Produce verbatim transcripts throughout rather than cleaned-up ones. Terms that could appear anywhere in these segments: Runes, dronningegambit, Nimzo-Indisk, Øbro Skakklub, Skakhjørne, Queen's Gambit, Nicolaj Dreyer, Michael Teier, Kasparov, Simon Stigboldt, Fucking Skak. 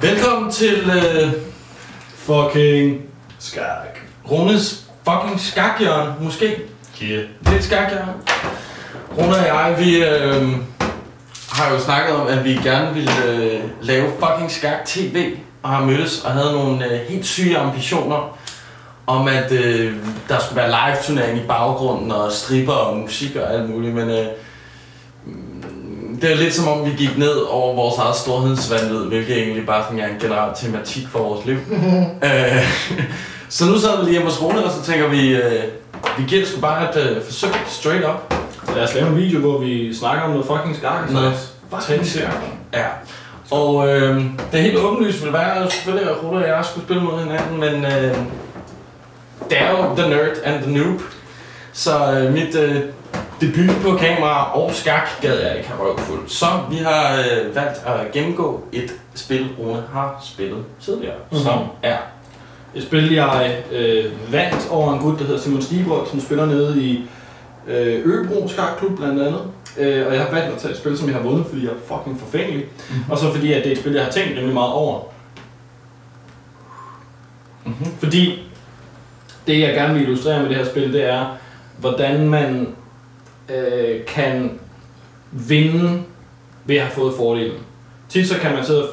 Velkommen til uh, Fucking Skak. Rones Fucking Skakhjørne, måske? Yeah. Lidt skakhjørne. Rune og jeg, vi øh, har jo snakket om, at vi gerne ville øh, lave Fucking Skak T V, og har mødtes og havde nogle øh, helt syge ambitioner om, at øh, der skulle være live-turnering i baggrunden og stripper og musik og alt muligt, men øh, det er lidt som om, vi gik ned over vores eget storhedsvandvid, hvilket egentlig bare sådan er en generel tematik for vores liv. øh, så nu sad vi lige hos Rune, og så tænker vi, øh, vi giver det sgu bare et øh, forsøg straight up. Lad os lave en video, hvor vi snakker om noget fucking skak. Noget fucking skak. Ja. Og øh, det helt åbenlyst ville være, at selvfølgelig at Rune og jeg skulle spille mod hinanden, men øh, det er jo the nerd and the noob. Så øh, mit øh, debut på kamera og skak gad jeg ikke have røvfuld. Så vi har øh, valgt at gennemgå et spil, Rune har spillet tidligere, mm-hmm. som er et spil, jeg øh, vandt over en gut, der hedder Simon Stigboldt, som spiller nede i Øbro Skakklub blandt andet, øh, og jeg har valgt at tage et spil, som jeg har vundet, fordi jeg er fucking forfængelig, mm-hmm. og så fordi at det er et spil, jeg har tænkt rimelig meget over. Mm-hmm. Fordi det, jeg gerne vil illustrere med det her spil, det er, hvordan man øh, kan vinde ved at have fået fordelen. Tit så kan man sidde og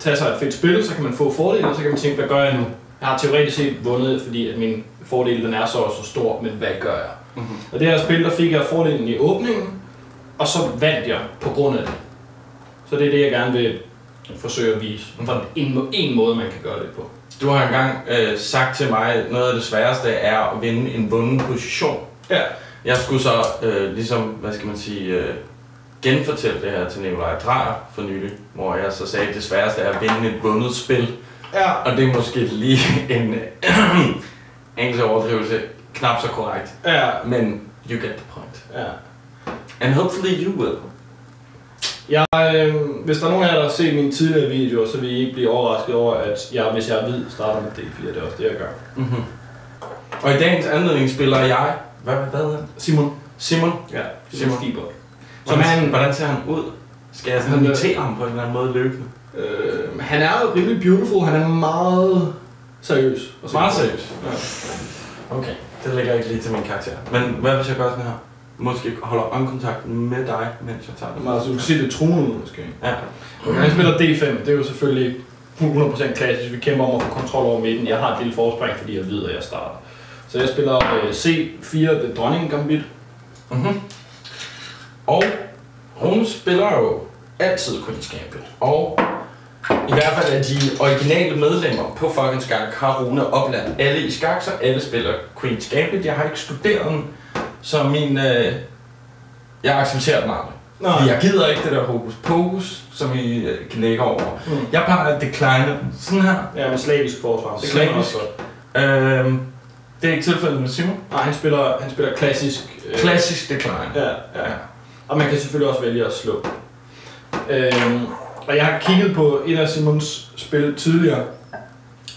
tage sig et fedt spil, så kan man få fordelen, og så kan man tænke, hvad gør jeg nu? Jeg har teoretisk set vundet, fordi at min fordel den er så og så stor, men hvad gør jeg? Mm-hmm. Og det her spil, der fik jeg fordelen i åbningen, og så vandt jeg på grund af det. Så det er det, jeg gerne vil forsøge at vise, hvordan en, en måde, man kan gøre det på. Du har engang øh, sagt til mig, at noget af det sværeste er at vinde en vunden position. Ja. Jeg skulle så øh, ligesom, hvad skal man sige, øh, genfortælle det her til Nicolaj Dreyer for nylig, hvor jeg så sagde, at det sværeste er at vinde et vundet spil. Ja. Og det er måske lige en engelsk overdrivelse. Knap så korrekt, ja. Men you get the point. Ja. And hopefully you will. Jeg, øh, hvis der er nogen af jer, der har set mine tidligere videoer, så vil I ikke blive overrasket over, at jeg, hvis jeg er hvid, starter med D fire. Det er også det, jeg gør. Mm-hmm. Og i dagens anledning spiller jeg... Hvad hvad hedder han? Simon. Simon? Ja, Simon Stigboldt. Hvordan, hvordan ser han ud? Skal jeg sådan imitere ham på en eller anden måde løbende? Øh, han er jo rimelig beautiful. Han er meget seriøs. Og meget seriøs? Ja. Okay. Det ligger ikke lige til min karakter. Men hvad hvis jeg gør sådan her? Måske holder øjenkontakt med dig, mens jeg tager det. Altså, du kan sige, det truende ud, måske. Ja. Okay. Jeg spiller D fem. Det er jo selvfølgelig hundrede procent klassisk. Vi kæmper om at få kontrol over midten. Jeg har et lille forspring, fordi jeg ved, at jeg starter. Så jeg spiller øh, C fire, The Dronning Gambit. Mm-hmm. Og hun spiller jo altid Queen's Gambit. Og i hvert fald af de originale medlemmer på Fucking Skak har Rune oplandt alle i skak, så alle spiller Queen's Gambit. Jeg har ikke studeret den, så min, øh, jeg accepterer den aldrig. Jeg gider ikke det der hokus pokus, som vi øh, kan lægge over. Mm. Jeg plejer at decline sådan her. Ja, med slavisk forsvar. Slavisk. Øhm, det er ikke tilfældet med Simon. Nej, han spiller, han spiller klassisk... Øh, klassisk decline. Ja, ja, ja. Og man kan selvfølgelig også vælge at slå. Øhm, Og jeg har kigget på et af Simons spil tidligere,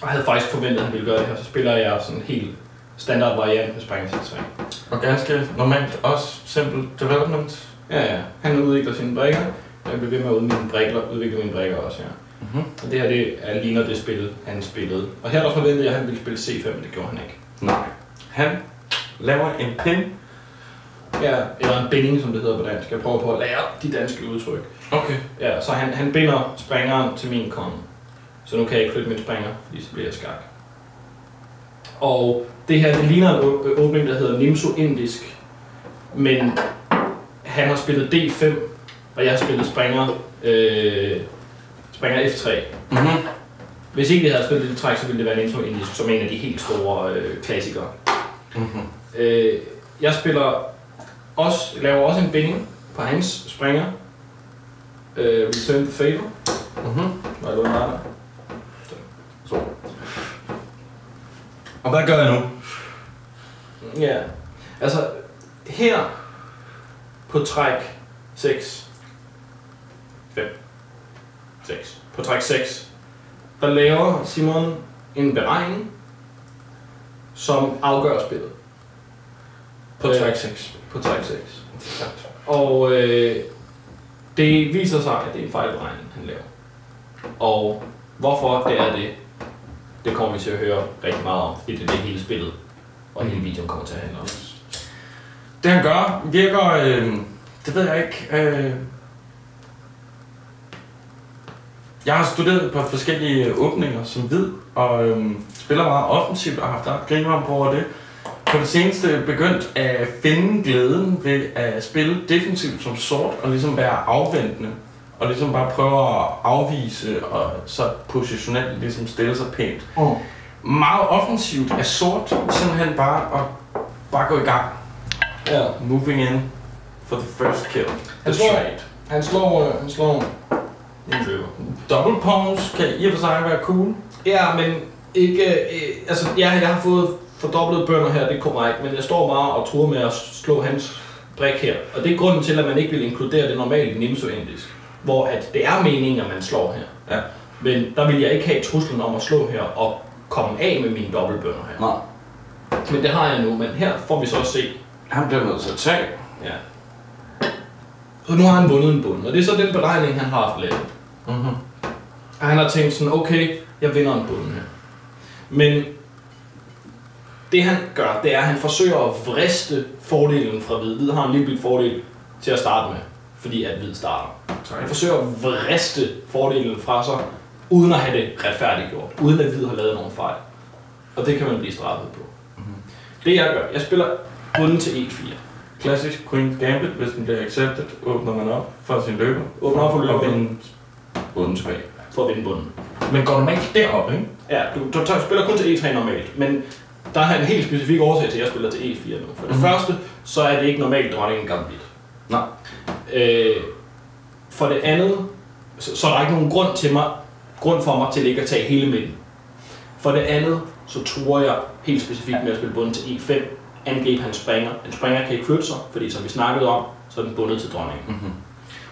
og havde faktisk forventet, at han ville gøre det her. Så spiller jeg sådan en helt standard variant med springertilsvang. Og ganske normalt også simple development. Ja, ja. Han udvikler sine brikker, og jeg bliver ved med at udvikle mine brikker også, ja. Mm-hmm. Og det her, det er, ligner det spil, han spillede. Og her der forventede jeg, at han ville spille C fem, men det gjorde han ikke. Nej. Han laver en pin. Ja, eller en binding, som det hedder på dansk. Jeg prøver på at lære de danske udtryk. Okay. Ja, så han, han binder springeren til min konge. Så nu kan jeg ikke flytte min springer, fordi så bliver jeg skak. Og det her, det ligner en åbning, der hedder Nimzo-Indisk. Men han har spillet D fem, og jeg har spillet springer, øh, springer F tre. Mm-hmm. Hvis ikke jeg havde spillet det træk, så ville det være Nimzo-Indisk, som en af de helt store øh, klassikere. Mm-hmm. øh, jeg spiller også, laver også en binding på hans springer. Øh, return the favor. Mhm. Hvad er der? Så. Og hvad gør jeg nu? Ja. Altså, her på træk seks, fem, seks. På træk seks, der laver Simon en beregning, som afgør spillet. På øh, træk seks. På træk seks. Og øh, det viser sig, at det er en fejlberegning, han laver. Og Hvorfor det er det, det kommer vi til at høre rigtig meget om, fordi det er det hele spillet, og hele videoen kommer til at handle om. Det han gør, virker, øh, det ved jeg ikke. Øh, jeg har studeret på forskellige åbninger som hvid, og øh, spiller meget offensivt og har haft ret griner på over det. På det seneste begyndt at finde glæden ved at spille defensivt som sort og ligesom være afventende. Og ligesom bare prøve at afvise og så positionelt ligesom stille sig pænt. Oh. Meget offensivt er sort simpelthen bare at bare gå i gang. Yeah. Moving in for the first kill. Han slår, han slår, han slår en driver. Double pawns kan i og for sig være cool. Ja, men ikke, øh, altså ja, jeg har fået fordoblet bønder her, det er korrekt, men jeg står bare og truer med at slå hans brik her. Og det er grunden til, at man ikke vil inkludere det normale Nimzo-Indisk, hvor at det er meningen, at man slår her. Ja. Men der vil jeg ikke have truslen om at slå her og komme af med mine dobbeltbønder her. Nej. Men det har jeg nu, men her får vi så også se. Han bliver nødt til at tage. Ja. Så nu har han vundet en bund, og det er så den beregning, han har haft lavet. Mm-hmm. Og han har tænkt sådan, okay, jeg vinder en bund her. Men det han gør, det er, at han forsøger at vriste fordelen fra hvid. Hvid har en lille fordel til at starte med, fordi at hvid starter. Så han forsøger at vriste fordelen fra sig, uden at have det retfærdiggjort, uden at hvid har lavet nogen fejl. Og det kan man blive straffet på. Mm-hmm. Det jeg gør, jeg spiller bunden til e fire. Klassisk Queen's Gambit, hvis den bliver accepted, åbner man op for sin løber. Åbner op for løber. Og vinde bunden tilbage. For at vinde bunden. Men går normalt derop, ikke? Ja, du, du, du spiller kun til e tre normalt, men der er en helt specifik årsag til, at jeg spiller til e fire nu. For det mm-hmm. første, så er det ikke normalt dronningen gambit. Nej. Øh, for det andet, så, så er der ikke nogen grund, til mig, grund for mig til ikke at tage hele midten. For det andet, så tror jeg helt specifikt med at spille bunden til e fem. Angribe hans springer. En springer kan ikke flytte sig, fordi som vi snakkede om, så er den bundet til dronningen. Mm-hmm.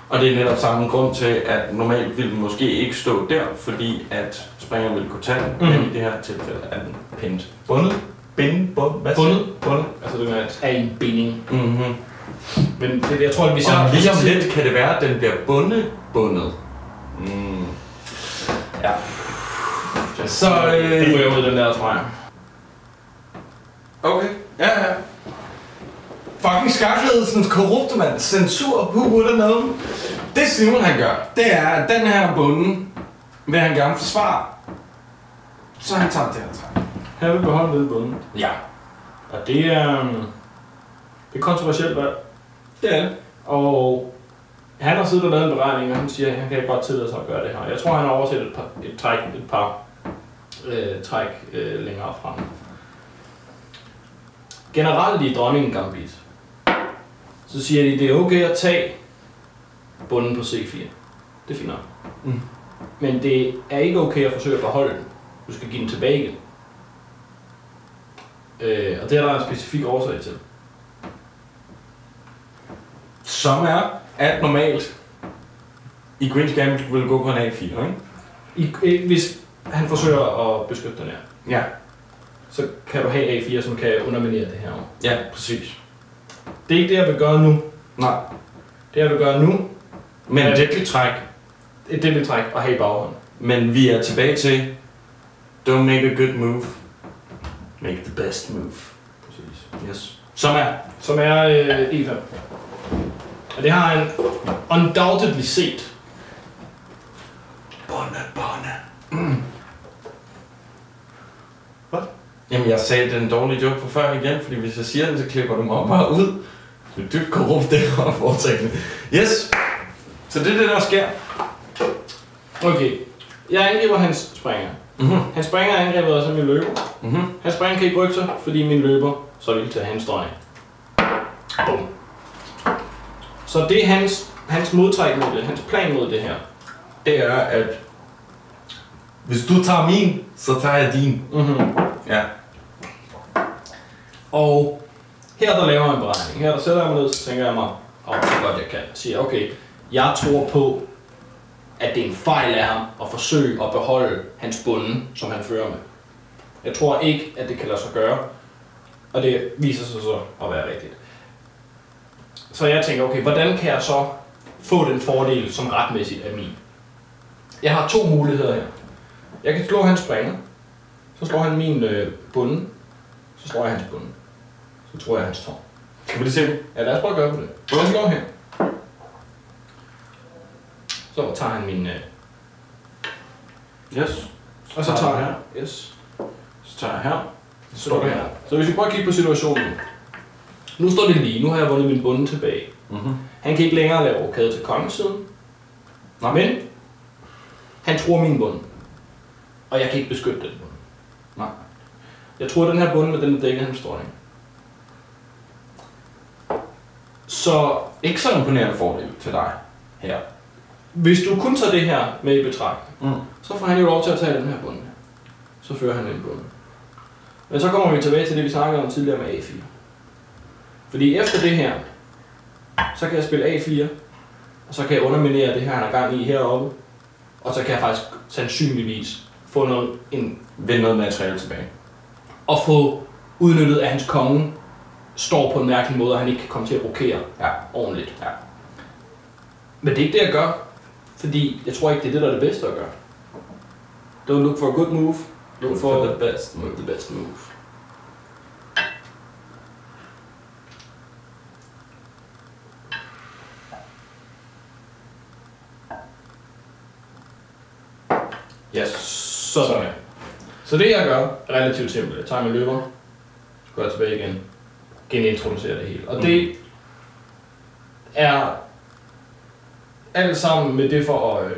Og det er netop samme grund til, at normalt ville den måske ikke stå der, fordi at springeren ville kunne tage den, mm-hmm. men i det her tilfælde er den pænt bundet. Binde? Bund? Hvad bundet? Bundet? Altså det er en binding. Mm-hmm. Men det, jeg tror, at hvis og jeg... lige om lidt kan det være, at den bliver bundet bundet. Mm. Ja. Så... Øh... det ryger ud den der, tror jeg. Okay. Ja, ja. Fucking skakledelsens korrupte mand. Censur, who would have known? Det Simon han gør, det er, at den her bunden vil han gerne forsvare. Så han tager det her træk. Han vil beholde nede i bunden. Ja. Og det er... Um... det er kontroversielt valg. Det er det. Og han har siddet og lavet en beregning, og han siger, at han kan godt tillade sig at gøre det her. Jeg tror, han har overset et par, et træk, et par øh, træk øh, længere frem. Generelt i dronningen gambit, så siger de, at det er okay at tage bunden på c fire. Det finder jeg. Mm. Men det er ikke okay at forsøge at beholde den. Du skal give den tilbage igen. Øh, og det er der en specifik årsag til. Som er, at normalt i Queen's Gambit vil gå på en a fire, ikke? I, hvis han forsøger at beskytte den her, ja, så kan du have a fire, som kan underminere det her. Ja, præcis. Det er ikke det, jeg vil gøre nu. Nej. Det, jeg vil gøre nu... men et dækligt træk. Et dækligt træk og have i baghånden. Men vi er tilbage til... don't make a good move. Make the best move. Præcis. Yes. Som er? Som er øh, e fem. Og det har han undoubtedly set. Bonne, bonne. Mm. Hvad? Jamen jeg sagde den dårlige joke for før igen, fordi hvis jeg siger den, så klipper du mig op bare ud. Det er dybt korrupt, det her foretagende. Yes! Så det er det, der sker. Okay. Jeg angriber hans springer. Mm-hmm. Hans springer angriber også min løber. Mm-hmm. Hans springer kan ikke rykke sig, fordi min løber så vil tage hans dronning. Bum. Så det er hans, hans modtræk mod det, hans plan mod det her, det er, at hvis du tager min, så tager jeg din. Mm-hmm. Ja. Og her der laver jeg en beregning. Her der sætter jeg mig ned, så tænker jeg mig, åh, oh, det er godt jeg kan. Siger, okay, jeg tror på, at det er en fejl af ham at forsøge at beholde hans bunde, som han fører med. Jeg tror ikke, at det kan lade sig gøre, og det viser sig så at være rigtigt. Så jeg tænker, okay, hvordan kan jeg så få den fordel, som retmæssigt er min? Jeg har to muligheder her. Jeg kan slå hans springer, så slår han min øh, bunde, så slår jeg hans bunde, så tror jeg hans tårn. Kan vi lige se det? Ja, lad os prøve at gøre på det. Så slår her. Så tager han min... Øh... Yes. Og så tager jeg her. Yes. Så tager jeg her. Så står det her. Så hvis vi prøver at kigge på situationen. Nu står det lige. Nu har jeg vundet min bunde tilbage. Mm-hmm. Han kan ikke længere lave rokade til kongesiden. Nej. Men han truer min bunde. Og jeg kan ikke beskytte den bunde. Nej. Jeg truer den her bunde med den, der dækker hans dronning. Så ikke så imponerende fordel til dig her. Hvis du kun tager det her med i betragtning, mm. så får han jo lov til at tage den her bunde. Så fører han den bunde. Men så kommer vi tilbage til det, vi snakkede om tidligere med A fire. Fordi efter det her, så kan jeg spille A fire, og så kan jeg underminere det her, han har gang i heroppe. Og så kan jeg faktisk sandsynligvis få noget, en, vende noget materiale tilbage. Og få udnyttet, at hans konge står på en mærkelig måde, og han ikke kan komme til at rokere ja. ordentligt. Ja. Men det er ikke det, jeg gør, fordi jeg tror ikke, det er det, der er det bedste at gøre. Don't look for a good move, look for, for the best move. The best move. Yes, sådan. Sådan. Så det, jeg gør, er relativt simpelt. Jeg tager min løber, så går jeg tilbage igen, genintroducerer det hele. Og mm. det er... alt sammen med det for at, øh,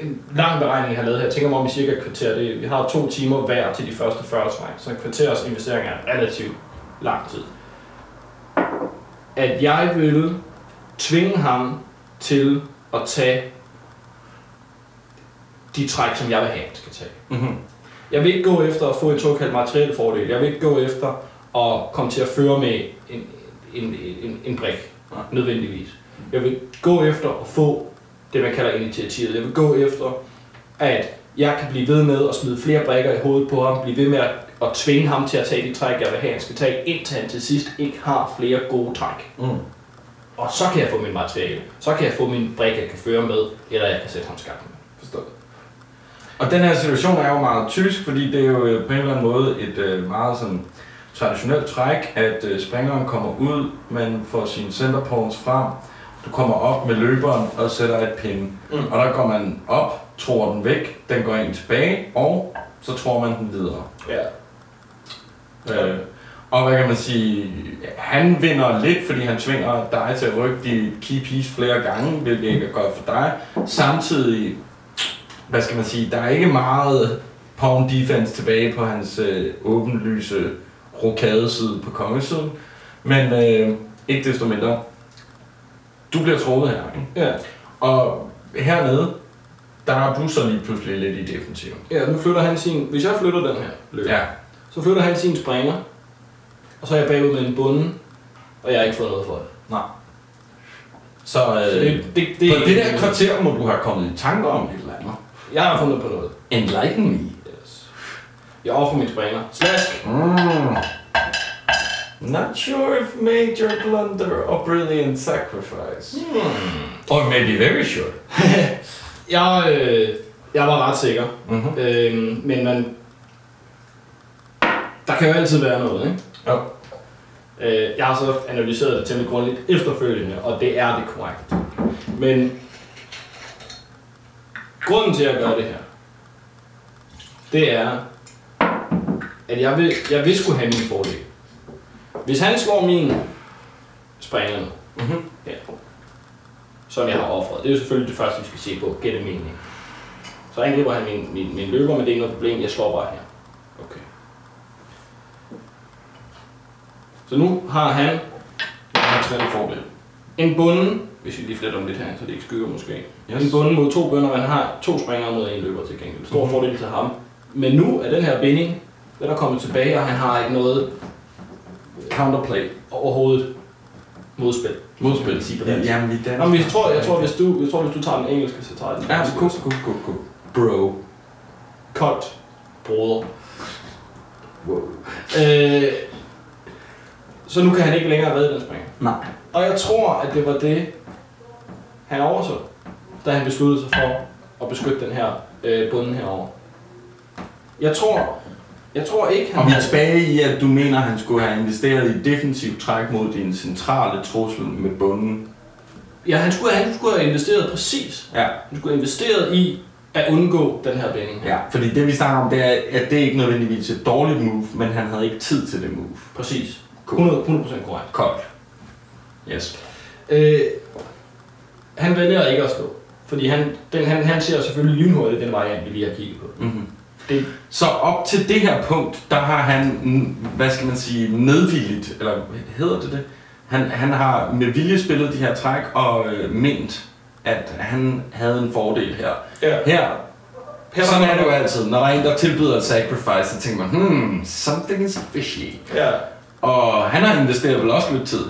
en lang beregning, jeg har lavet her. Jeg tænker mig om i cirka et kvarter. Det, vi har to timer hver til de første fyrre træk, så en kvarters investering er relativt lang tid. At jeg ville tvinge ham til at tage de træk, som jeg vil have, han skal tage. Mm-hmm. Jeg vil ikke gå efter at få en såkaldt materiel fordel. Jeg vil ikke gå efter at komme til at føre med en, en, en, en brik, nødvendigvis. Jeg vil gå efter at få det, man kalder initiativet. Jeg vil gå efter, at jeg kan blive ved med at smide flere brikker i hovedet på ham, blive ved med at, at tvinge ham til at tage de træk, jeg vil have, han skal tage, indtil han til sidst ikke har flere gode træk. Mm. Og så kan jeg få min materiale. Så kan jeg få min brik, jeg kan føre med, eller jeg kan sætte ham skabt med. Forstået? Og den her situation er jo meget tysk, fordi det er jo på en eller anden måde et meget sådan traditionelt træk, at springeren kommer ud, man får sine centerpawns frem, du kommer op med løberen og sætter et pinde. Mm. Og der går man op, tror den væk, den går ind tilbage, og så tror man den videre. Yeah. Øh, og hvad kan man sige, han vinder lidt, fordi han tvinger dig til at rykke de key piece flere gange, hvilket ikke er godt for dig. Samtidig, hvad skal man sige, der er ikke meget pawn defense tilbage på hans øh, åbenlyse rokadeside på kongesiden, men øh, ikke desto mindre. Du bliver troet her, ikke? Ja. Og hernede, der er du så lige pludselig lidt i defensiven. Ja, nu flytter han sin... Hvis jeg flytter den her løb, ja. så flytter han sin springer, og så er jeg bagud med en bunde, og jeg har ikke fået noget for det. Nej. Så, øh, så det, det, det, på det der kvarter må du have kommet i tanker om et eller andet. Jeg har fundet på noget. Enlighten me. Jeg offer min springer. Slask! Mm. Not sure if major blunder or brilliant sacrifice. Mm. Or maybe very sure. jeg, øh, jeg var ret sikker. Mm-hmm. øhm, men man... Der kan jo altid være noget, ikke? Ja. Øh, jeg har så analyseret det temmelig grundigt efterfølgende, og det er det korrekt. Men... grunden til at gøre det her, det er... at jeg vil, jeg vil skulle have min fordel. Hvis han slår min springer, mm-hmm. ja, som jeg har offret, det er jo selvfølgelig det første, vi skal se på, gætte mening. Så angriber han min, min, min løber, men det er ikke noget problem, jeg slår bare her. Okay. Så nu har han en fordel. En bunde, hvis vi lige fletter om lidt her, så det ikke skygger måske. Yes. En bunde mod to bønder, man har to springer mod en løber til gengæld. Stor mm-hmm. fordel til ham. Men nu er den her binding, den er kommet tilbage, og han har ikke noget counterplay overhovedet. Modspil. Modspil, sige det. Jamen, vi danner. Jamen, jeg tror, jeg tror, hvis du, jeg tror, hvis du tager den engelske, så tager jeg den. Ja, cool, cool, cool, cool. Bro. Cut. Broder. Wow. Øh, så nu kan han ikke længere redde den springer. Nej. Og jeg tror, at det var det, han overså, da han besluttede sig for at beskytte den her øh, bunden herover. Jeg tror, jeg tror ikke... Han... Og vi er tilbage i, at du mener, at han skulle have investeret i defensivt træk mod din centrale trussel med bunden. Ja, han skulle, han skulle have investeret præcis. Ja. Han skulle have investeret i at undgå den her vending. Ja, fordi det vi snakker om, det er, at det ikke nødvendigvis er et dårligt move, men han havde ikke tid til det move. Præcis. hundrede procent korrekt. Kold. Yes. Øh, han vælger ikke at slå, fordi han, den, han, han ser selvfølgelig lynhurtigt den variant, vi lige har kigget på. Mm-hmm. Det. Så op til det her punkt, der har han, hvad skal man sige, medvilligt, eller hedder det det? Han, han har med vilje spillet de her træk og øh, ment, at han havde en fordel her. Ja. Her, her sådan er det jo altid. Når der er en, der tilbyder et sacrifice, så tænker man, hmm, something is fishy. Ja. Og han har investeret vel også lidt tid.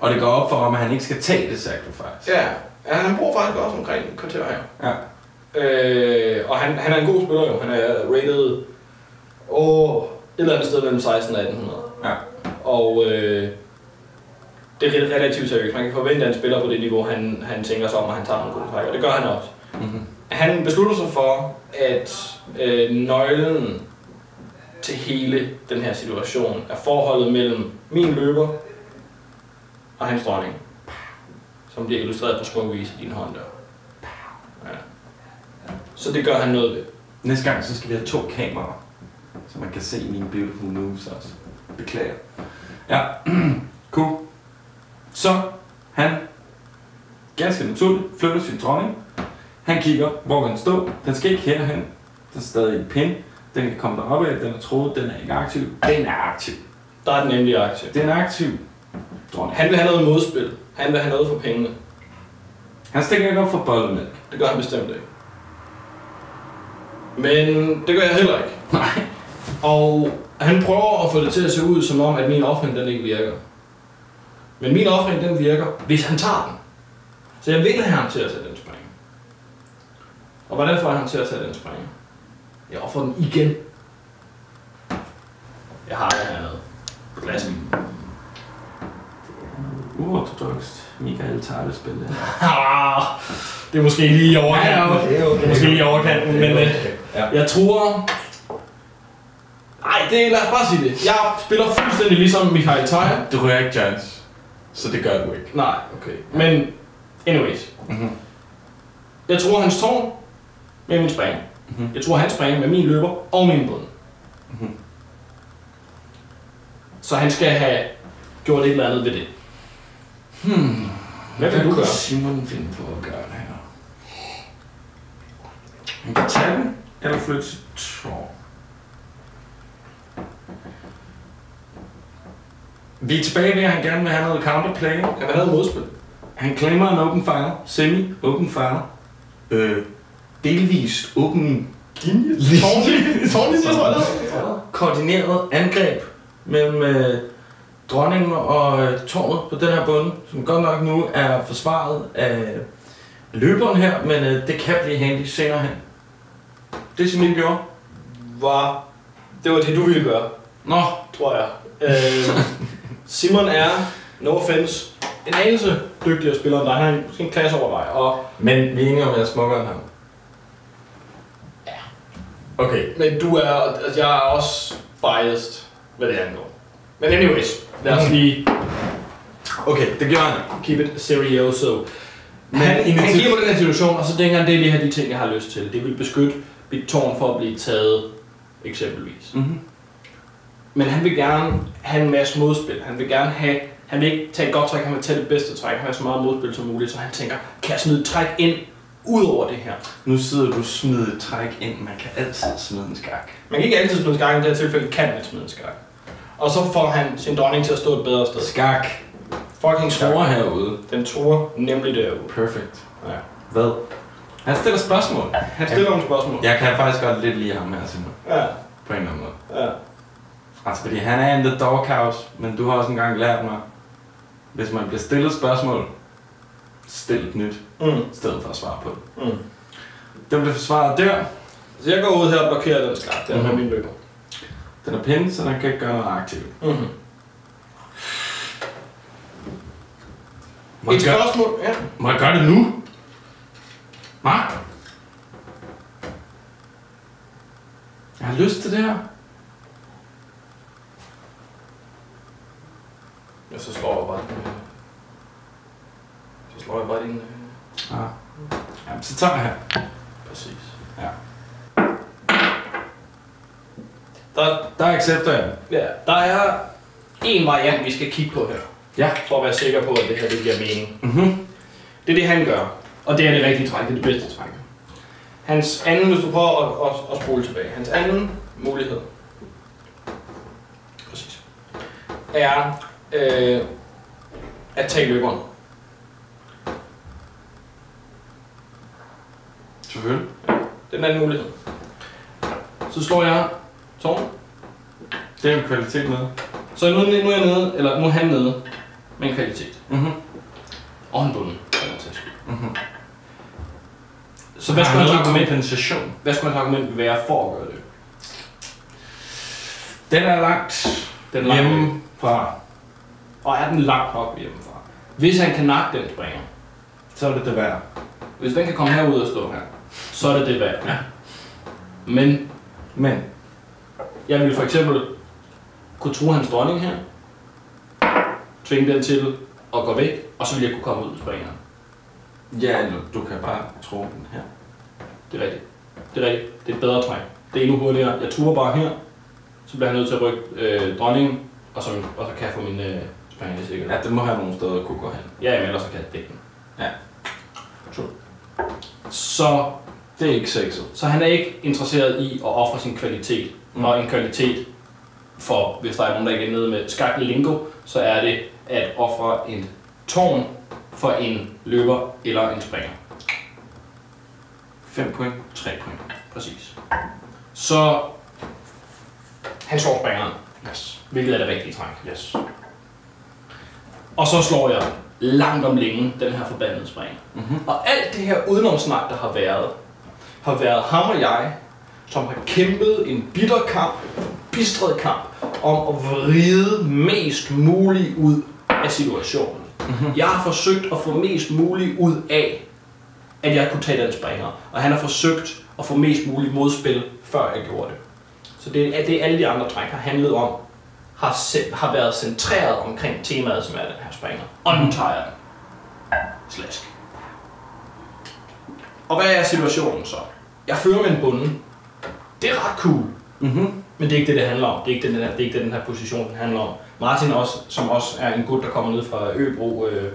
Og det går op for ham, at han ikke skal tage det sacrifice. Ja, ja han bruger faktisk også omkring en kvarter her. Ja. Øh, og han, han er en god spiller jo. Han er rated åh, et eller andet sted mellem seksten og atten hundrede. Ja. Og øh, det er relativt seriøst. Man kan forvente, at en spiller på det niveau, han, han tænker sig om, og han tager nogle gode træk, og det gør han også. Mm-hmm. Han beslutter sig for, at øh, nøglen til hele den her situation er forholdet mellem min løber og hans dronning, som bliver illustreret på smuk vis i din hånd der. Ja. Så det gør han noget ved. Næste gang så skal vi have to kameraer, så man kan se mine beautiful moves også. Beklager. Ja, cool. Så han ganske naturligt flytter sin dronning. Han kigger, hvor kan den stå. Den skal ikke herhen. Der er stadig en pin. Den kan komme deroppe af. Den er troet. Den er ikke aktiv. Den er aktiv. Der er den endelig aktiv. Den er aktiv. Dronning. Han vil have noget modspil. Han vil have noget for pengene. Han stikker ikke op for bollemælk. Det gør han bestemt ikke. Men det gør jeg heller ikke. Nej. Og han prøver at få det til at se ud som om, at min offring den ikke virker. Men min offring den virker, hvis han tager den. Så jeg vil have ham til at tage den spring. Og hvordan får jeg ham til at tage den spring? Jeg offrer den igen. Jeg har det hernede. Klassen. Uortodokst. Michael Teier spiller. Det er måske lige i overkanten. Det er måske lige i overkanten, men øh, jeg tror... Nej, det er, lad os bare sige det. Jeg spiller fuldstændig ligesom Michael Teier. Du rører ikke chance, så det gør du ikke. Nej, okay. Men anyways. Mm-hmm. Jeg tror hans tårn med min spring. Mm-hmm. Jeg tror hans spring med min løber og min bund. Mm-hmm. Så han skal have gjort et eller andet ved det. Hmm. Hvad vil du gøre? Simon finde på at gøre det her? Han kan tage den, eller flytte sit tår. Vi er tilbage ved, at han gerne vil have noget counterplay. Han vil have modspil. Han claimer en open fire, semi open fire, øh, delvist åben linje, koordineret angreb mellem øh, dronningen og øh, tårnet på den her bunde, som godt nok nu er forsvaret af løberen her, men øh, det kan blive handy senere hen. Det Simon gjorde, var... Det var det, du ville gøre. Nå, tror jeg. Øh, Simon er, no offense, en anelse dygtigere spiller end dig. Han er måske en klasse over dig, og... Men vi er enige om, at jeg er smukkere end ham. Ja. Okay. Men du er... Altså, jeg er også biased, hvad det angår. Men anyways, lad os lige... Okay, det gjorde han. Keep it serioso. Men han, han giver mig den her situation, og så tænker han, det er de her de ting, jeg har lyst til. Det vil beskytte mit tårn for at blive taget, eksempelvis. Mm-hmm. Men han vil gerne have en masse modspil. Han vil gerne have... Han vil ikke tage et godt træk, han vil tage det bedste træk. Han vil så meget modspil som muligt, så han tænker, kan jeg smide et træk ind ud over det her? Nu sidder du og smider et træk ind. Man kan altid smide en skak. Man kan ikke altid smide en skak, men i det her tilfælde kan man smide en skak. Og så får han sin dronning til at stå et bedre sted. Skak. Fucking skak. Den tror herude. Den tror nemlig derude. Perfekt. Ja. Hvad? Han stiller spørgsmål. Han stiller nogle spørgsmål. Jeg kan faktisk godt lidt lide ham her, Simon. Ja. På en eller anden måde. Ja. Altså fordi han er in the doghouse, men du har også engang lært mig, hvis man bliver stillet spørgsmål, stil et nyt, mm. i stedet for at svare på det. Mm. Den bliver forsvaret der. Så jeg går ud her og blokerer den skak, der mm-hmm. med min løber. Den er pinde, så den kan ikke gøre noget aktivt. Mm-hmm. Må et spørgsmål, ja. Må jeg gøre det nu? Nej. Jeg har lyst til det her. Ja, så slår jeg bare den. Så slår jeg bare den. Ja. Jamen, så tager jeg her. Præcis. Ja. Der, der accepter jeg. Ja, der er en variant, vi skal kigge på her. Ja. For at være sikker på, at det her det giver mening. Mm-hmm. Det er det, han gør. Og det er det rigtige træk. Det er det bedste træk. Hans anden, hvis du prøver at, at, at spole tilbage, hans anden mulighed præcis, er øh, at tage løberen. Selvfølgelig. Ja, det er den anden mulighed. Så slår jeg tårn. Det er en kvalitet nede. Så nu, nu er jeg nede, eller nu er han nede med en kvalitet. Mm-hmm. Og han bunden. Mm-hmm. Så hvad skulle, argument, hvad skulle et argument være for at gøre det? Den er langt, den er langt hjemmefra. Og er den langt nok hjemmefra? Hvis han kan nakke den springer, så er det det værd. Hvis den kan komme herud og stå her, så er det det værd. Ja. Men, men, jeg ville for eksempel kunne true hans dronning her, tvinge den til at gå væk, og så ville jeg kunne komme ud og springe her. Ja, eller du kan bare tro den her. Det er rigtigt. Det er rigtigt. Det er et bedre træk. Det er endnu hurtigere. Jeg turer bare her, så bliver jeg nødt til at rykke øh, dronningen, og så, og så kan jeg få min øh, springende sikkerhed. Ja, det må have nogle steder at kunne gå hen. Ja, men ellers så kan jeg dække den. Ja. True. Så det er ikke sexet. Så han er ikke interesseret i at ofre sin kvalitet. Mm. Og en kvalitet for, hvis der er nogen, der ikke er nede med skaklingo, så er det at ofre en tårn for en løber eller en springer. fem point, tre point. Præcis. Så han slår springeren. Yes. Hvilket er det rigtige træk. Yes. Og så slår jeg langt om længe den her forbandede springer. Mm-hmm. Og alt det her udenomsnak, der har været, har været ham og jeg, som har kæmpet en bitter kamp, bistret kamp, om at vride mest muligt ud af situationen. Mm-hmm. Jeg har forsøgt at få mest muligt ud af, at jeg kunne tage den springer. Og han har forsøgt at få mest muligt modspil, før jeg gjorde det. Så det er det, alle de andre træk har handlet om, har, se, har været centreret omkring temaet, som er den her springer. Og nu tager jeg den. Slask. Og hvad er situationen så? Jeg fører med en bunde. Det er ret cool. Mm-hmm. Men det er ikke det, det handler om. Det er ikke den her, det er ikke den her position, den handler om. Martin, også, som også er en gut, der kommer ned fra Øbro øh,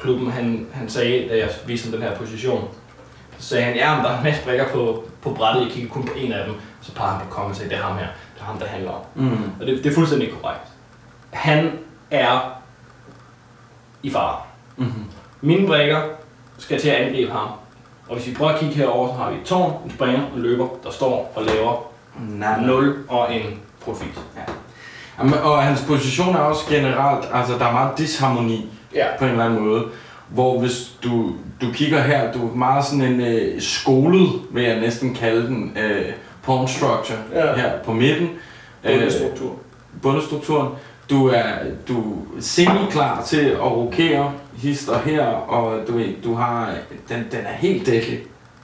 klubben, han, han sagde, da jeg viste den her position, så sagde han, ja, men der er en masse brikker på, på brættet, jeg kigger kun på en af dem, så peger han på kongen og sagde, det er ham her, det er ham, der handler om. Mm. Og det, det er fuldstændig korrekt. Han er i fare. Mm-hmm. Mine brikker skal til at angribe ham, og hvis vi prøver at kigge herover, så har vi et tårn, en springer, en løber, der står og laver nul og en profit. Ja. Og hans position er også generelt, altså der er meget disharmoni, ja, på en eller anden måde. Hvor hvis du, du kigger her, du er meget sådan en øh, skolet, vil jeg næsten kalde den, øh, pawn structure, ja, her på midten. Bundestruktur. Øh, bundestrukturen. Du er, du er semi-klar til at rokere hister her, og du, du har, den, den er helt dækket,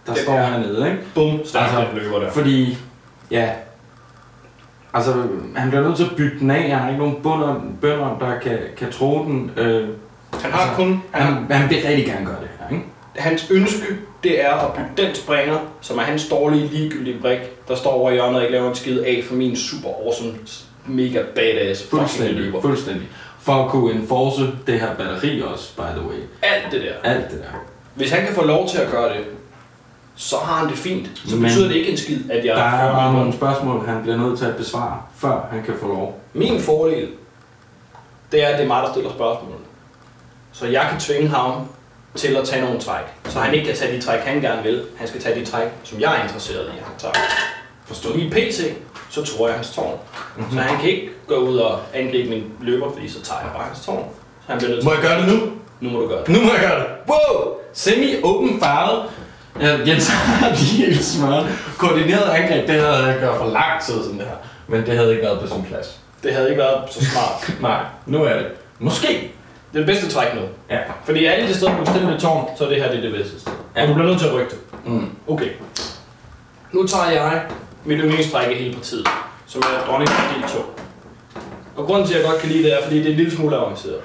der det står er hernede, ikke? Bum, starter altså, løber der. Fordi, ja. Altså, han bliver nødt til at bygge den af, han har ikke nogen bønder, bønder der kan, kan tro den. Øh, han har altså, kun... Han, han, han vil rigtig gerne gøre det her, ikke? Hans ønske, det er at bygge den springer, som er hans dårlige, ligegyldige brik, der står over i hjørnet og ikke laver en skid af for min super awesome, mega badass fucking løber. Fuldstændig. For at kunne enforce det her batteri også, by the way. Alt det der. Alt det der. Hvis han kan få lov til at gøre det, så har han det fint. Så men betyder det ikke en skid, at jeg... Der er bare nogle spørgsmål, han bliver nødt til at besvare, før han kan få lov. Min fordel, det er, at det er mig, der stiller spørgsmål. Så jeg kan tvinge ham til at tage nogle træk. Så han ikke kan tage de træk, han gerne vil. Han skal tage de træk, som jeg er interesseret i, at han tager. Forstået? I P C, så tror jeg hans tårn. Mm-hmm. Så han kan ikke gå ud og angribe min løber, fordi så tager jeg bare hans tårn. Så han bliver nødt til... Må jeg gøre det nu? Nu må du gøre det. Nu må jeg gøre det. Wow! Semi-open farvet. Jeg, jeg tager lige helt smørret. Koordineret angreb, det havde jeg gjort for lang tid siden det her. Men det havde ikke været på sin plads. Det havde ikke været så smart. Nej, nu er det. Måske. Det er det bedste træk nu. Ja. Fordi alle de steder, du kan stille med tårn, så det her det er det bedste. Ja. Og du bliver nødt til at rykke det. Mm. Okay. Nu tager jeg min yndlingsstræk i hele partiet, som er dronning del to. Og grunden til, at jeg godt kan lide det, er, fordi det er en lille smule avanceret.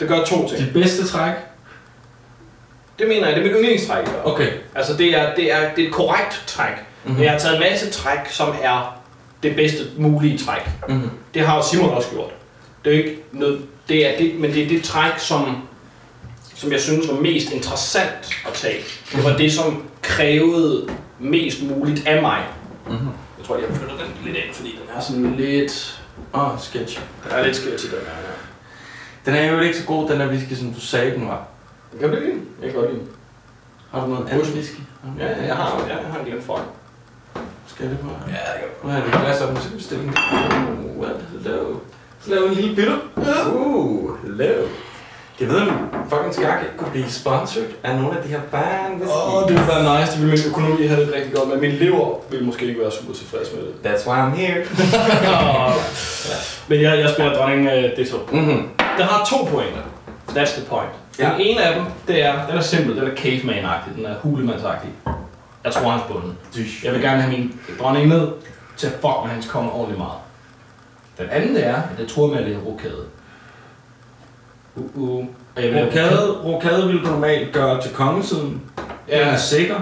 Det gør to ting. Det bedste træk? Det mener jeg, det er mit yndlingstræk. Okay. Altså det er, det er, det er et korrekt træk. Mm-hmm. Men jeg har taget en masse træk, som er det bedste mulige træk. Mm-hmm. Det har Simon også gjort. Det er ikke noget, det er det, men det er det træk, som, som jeg synes var mest interessant at tage. Det var det, som krævede mest muligt af mig. Mm-hmm. Jeg tror, jeg flytter den lidt ind, fordi den er sådan lidt... Åh, oh, sketchy. Den er lidt sketchy, den her. Den er jo ikke så god, den her whisky, som du sagde, den var. Den kan blive lide. Jeg kan godt lide. Har du noget andet whisky? Ja, ja, jeg har, jeg har en lille folk. Skal jeg det på? Ja, det kan. Nu har jeg en glas op, nu skal vi bestille den. Uh, hello. Så laver vi en lille bitter. Uh, hello. Jeg ved, om Fucking Skak ikke kunne blive sponsored af nogle af de her bandes. Åh, oh, det ville være nice. Det ville min økonomi have det rigtig godt, men min lever ville måske ikke være super tilfreds med det. That's why I'm here. oh, ja. Men jeg, jeg spiller dronning uh, det to. Mm-hmm. Der har to pointer. That's the point. Den ja. ene af dem, det er, den er simpel, den er caveman-agtig, den er hulemandsagtig. Jeg tror, han er bunden. Jeg vil gerne have min dronning ned til at fuck med hans konge ordentligt meget. Den anden er, at jeg tror med at det er rokade. Uh-uh. Rokade, rokade ville du normalt gøre til kongesiden. Ja. Den er sikker. Du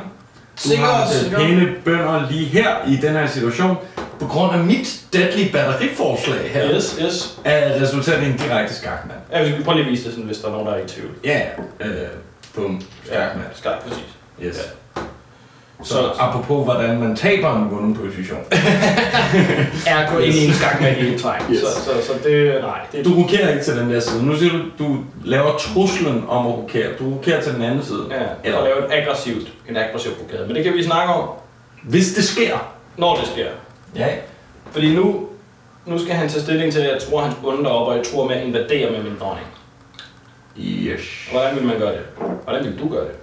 sikker, har sikker. Pæne bønder lige her i den her situation. På grund af mit deadly batteriforslag her, yes, yes. Er resultatet en direkte skakmand. Ja, vi skal prøve lige at vise det, sådan, hvis der er nogen, der er i tvivl. Ja, øh, bum, skakmand. Ja, skak, præcis. Yes. Ja. Så, så apropos, hvordan man taber en vunden position. er gå ind i en skakmand i en træk. Yes. Så, så, så det, nej. Det, du rokerer ikke til den der side. Nu siger du, du laver truslen om at rokere. Du rokerer til den anden side. Ja, eller laver en aggressivt, en aggressiv rokade. Men det kan vi snakke om. Hvis det sker. Når det sker. Ja, fordi nu, nu skal han tage stilling til, at jeg tror, at hans bunde deroppe, og jeg tror med at invadere med min dronning. Yes. Hvordan vil man gøre det? Hvordan vil du gøre det?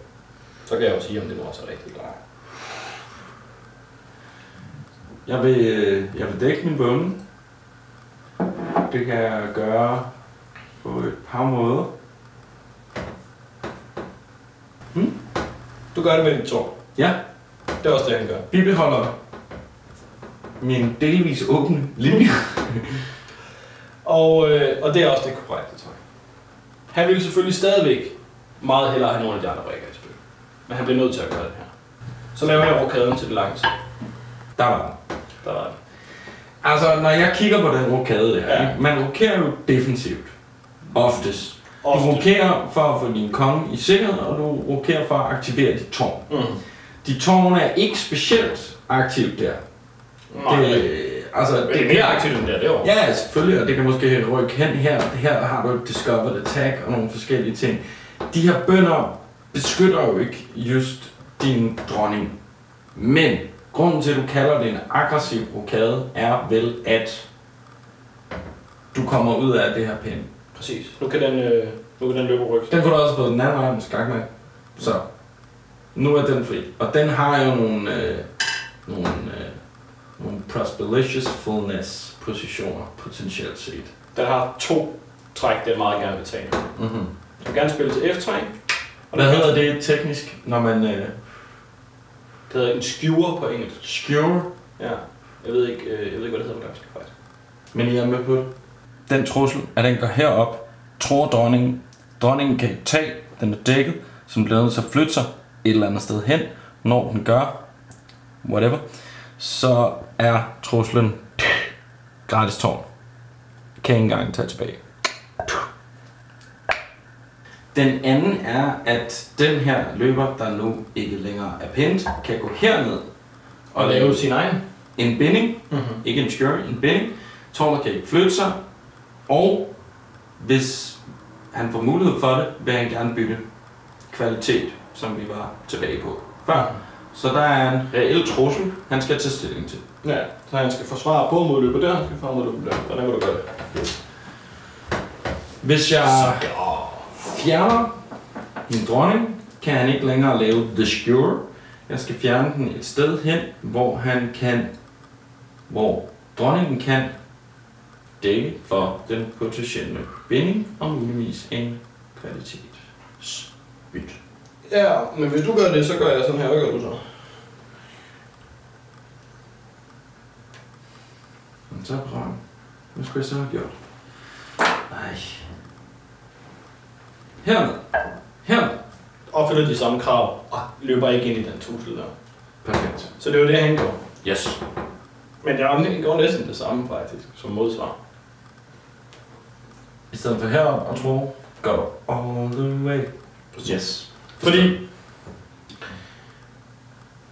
Så kan jeg jo sige, om det nu også er rigtigt klar. Jeg vil, jeg vil dække min bunde. Det kan jeg gøre på et par måder. Hmm? Du gør det med dit tårn? Ja. Det er også det, han gør. Vi beholder det. Min delvis åbne linje. og, øh, og det er også det korrekte træk. Han ville selvfølgelig stadigvæk meget hellere have nogle af de andre brikker i spil. Men han bliver nødt til at gøre det her. Så laver jeg rokaden til det langt. Der var den. Der var den. Altså, når jeg kigger på den rokade der, ja. Man rokerer jo defensivt. Oftest. Ofte. Du rokerer for at få din konge i sikkerhed, og du rokerer for at aktivere dit tårn. Mm. Dit tårn er ikke specielt aktivt der. Det, det, altså, det, det er mere aktivt end det her. Ja, selvfølgelig, og det kan måske rykke hen her. Her har du et discovered attack og nogle forskellige ting. De her bønder beskytter jo ikke just din dronning. Men grunden til, at du kalder det en aggressiv rokade, er vel, at du kommer ud af det her pind. Præcis. Nu kan den, øh, nu kan den løbe og rykke. Den kunne du også have fået den anden vej med skakmand. Så nu er den fri. Og den har jo nogle... Øh, nogle øh, Nogle prospeliciousfulness positioner, potentielt set. Den har to træk, det jeg meget gerne vil tage. Mm-hmm. Jeg vil gerne spille til F tre. Hvad hedder det teknisk, når man... Øh... Det hedder en skewer på engelsk. Skewer? Ja. Jeg ved ikke, øh, jeg ved ikke hvad det hedder på dansk, faktisk. Men I er med på det? Den trussel, at den går herop, tror dronningen. Dronningen kan tage, den er dækket, som bliver nødt til at flytte sig et eller andet sted hen, når den gør, whatever. Så er truslen gratis tårn. Kan ikke engang tage tilbage. Den anden er, at den her løber, der nu ikke længere er pænt, kan gå herned og, og lave sin egen. En binding. Mm-hmm. Ikke en skjør, en binding. Tårnet kan ikke flytte sig. Og hvis han får mulighed for det, vil han gerne bytte kvalitet, som vi var tilbage på før. Så der er en reel trussel, han skal tage stilling til. Ja, så han skal forsvare både mod løbet der, han skal forsvare mod løbet der. Hvordan vil du gøre det? Hvis jeg fjerner min dronning, kan han ikke længere lave the skewer. Jeg skal fjerne den et sted hen, hvor han kan, hvor dronningen kan dække for den potentielle binding og muligvis en kvalitetsbytte. Ja, men hvis du gør det, så gør jeg sådan her, hvad gør du så? Så er braven. Hvad skulle jeg så have gjort? Ej. Hermed. Hermed. Opfylder de samme krav og løber ikke ind i den tussel der. Perfekt. Så det var det, han gjorde. Yes. Men jeg gjorde næsten det samme faktisk, som modsvar. I stedet for herop og tro, gør du all the way. Præcis. Yes. Fordi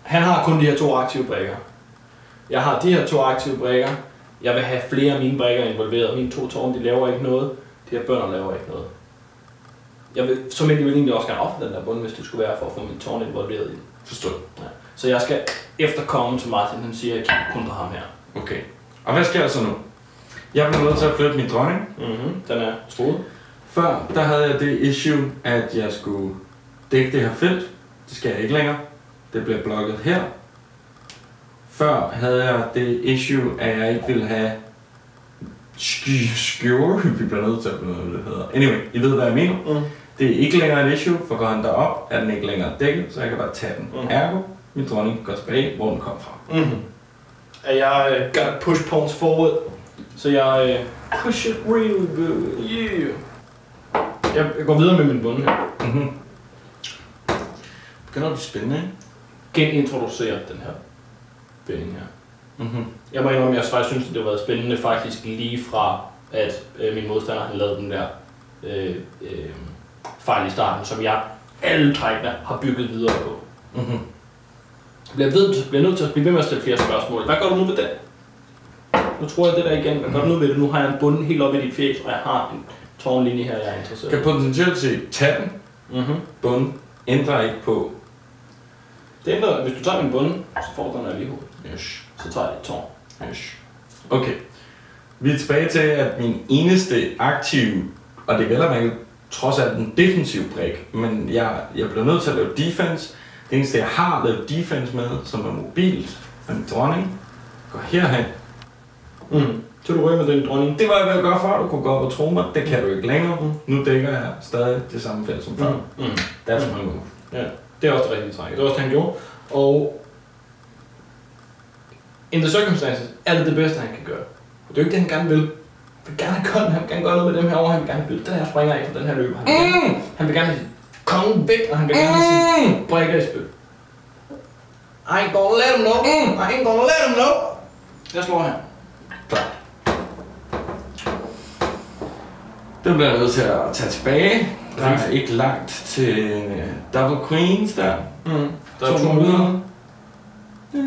han har kun de her to aktive brækker. Jeg har de her to aktive brækker. Jeg vil have flere af mine brækker involveret. Mine to tårne, de laver ikke noget. De her bønder laver ikke noget. Jeg vil som egentlig vil egentlig også gerne op den der bund, hvis det skulle være for at få mine tårne involveret i. Forstået. Ja. Så jeg skal efterkomme til Martin, han siger, at jeg kigger kun på ham her. Okay. Og hvad sker der så nu? Jeg blev nødt til at flytte min dronning. Mm-hmm. Den er troet. Før, der havde jeg det issue, at jeg skulle dække det her felt. Det skal jeg ikke længere. Det bliver blokket her. Før havde jeg det issue, at jeg ikke ville have skjure. Vi bliver nødt til at blive noget, det hedder. Anyway, I ved, hvad jeg mener. Mm. Det er ikke længere et issue, for går han derop, er den ikke længere dækket, så jeg kan bare tage den. Mm. Ergo, min dronning går tilbage, hvor den kom fra. Mm-hmm. Jeg gør uh, push pawns forward, så jeg uh, push it real good. Yeah. Jeg går videre med min bunde her. Mm-hmm. Begynder at blive spændende, ikke? Genintroducerer den her binding her. Mm-hmm. Jeg må indrømme, at jeg faktisk synes, at det har været spændende faktisk lige fra, at øh, min modstander har lavet den der øh, øh, fejl i starten, som jeg alle trækkene har bygget videre på. Mm-hmm. Jeg bliver, bliver nødt til at blive ved med at stille flere spørgsmål. Hvad gør du nu med det? Nu tror jeg det der igen. Hvad gør du nu med det? Nu har jeg en bunde helt oppe i dit fjes, og jeg har en tårnlinje her, jeg er interesseret. Kan potentielt se tage den. Mm-hmm. Bunden ændrer ikke på. Det ændrer, hvis du tager min bunde, så får den alligevel. Yes. Så tager jeg et tårn. Yes. Okay. Vi er tilbage til, at min eneste aktive, og det gælder mig trods alt en defensiv brik, men jeg, jeg bliver nødt til at lave defense. Det eneste, jeg har lavet defense med, som er mobilt, er en dronning. Går herhen. Mm. Så du ryger med den dronning. Det var jeg ved at gøre før, du kunne gå op og tro mig. Det kan du ikke længere. Mm. Nu dækker jeg stadig det samme felt som før. Mm. Mm. That's my move. Ja, det er også det rigtige træk. Det er også det, han gjorde. Og in the circumstances er det det bedste, han kan gøre. Og det er jo ikke det, han gerne vil. Han vil gerne have han vil gerne gøre noget med dem herovre. Han vil gerne bytte den her springer efter den her løber. Han vil gerne, mm. han vil gerne have kongen væk, og han vil gerne have mm. sin brækker i spil. I ain't gonna let him know. Mm. I ain't gonna let him know. Jeg slår her. Klar. Den bliver jeg nødt til at tage tilbage. Der er ikke langt til double queens der. Mm. Der er to muligheder. Ja.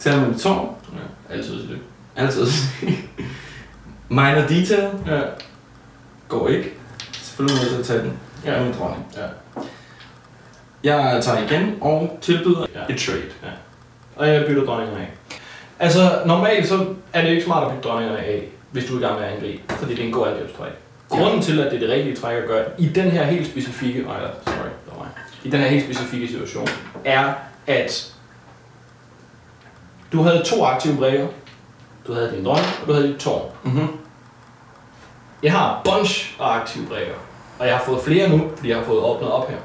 Tag med mit tårn. Ja, altid det. Altid. Minor detail. Ja. Går ikke. Selvfølgelig nødt til at tage den. Ja. Med min dronning. Ja. Jeg tager igen og tilbyder ja. Et trade. Ja. Og jeg bytter dronningerne af. Altså normalt så er det ikke smart at bytte dronningerne af, hvis du er i gang med at angribe, fordi det er en god angrebstræk. Grunden til, at det er det rigtige træk at gøre i den her helt specifikke, oh, ja, sorry, der var i den her helt specifikke situation, er at du havde to aktive brækker. Du havde din dronning, og du havde dit tårn. Mm-hmm. Jeg har bunch af aktive brækker, og jeg har fået flere nu, fordi jeg har fået åbnet op her.